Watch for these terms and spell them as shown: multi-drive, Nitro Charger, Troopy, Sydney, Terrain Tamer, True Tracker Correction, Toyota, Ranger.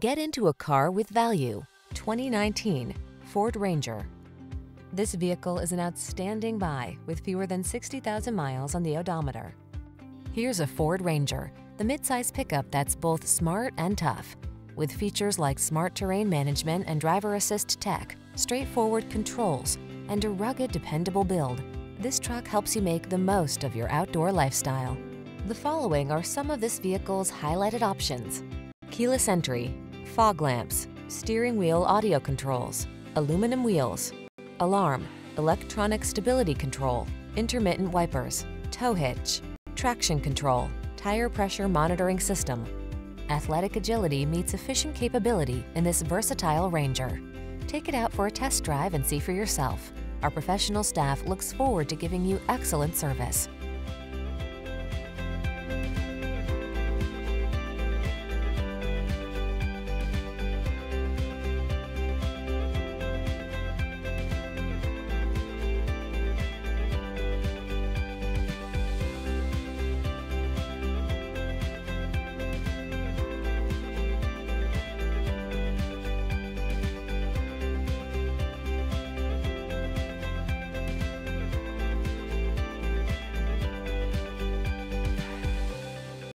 Get into a car with value. 2019 Ford Ranger. This vehicle is an outstanding buy with fewer than 60,000 miles on the odometer. Here's a Ford Ranger, the midsize pickup that's both smart and tough. With features like smart terrain management and driver assist tech, straightforward controls, and a rugged, dependable build, this truck helps you make the most of your outdoor lifestyle. The following are some of this vehicle's highlighted options: keyless entry, fog lamps, steering wheel audio controls, aluminum wheels, alarm, electronic stability control, intermittent wipers, tow hitch, traction control, tire pressure monitoring system. Athletic agility meets efficient capability in this versatile Ranger. Take it out for a test drive and see for yourself. Our professional staff looks forward to giving you excellent service.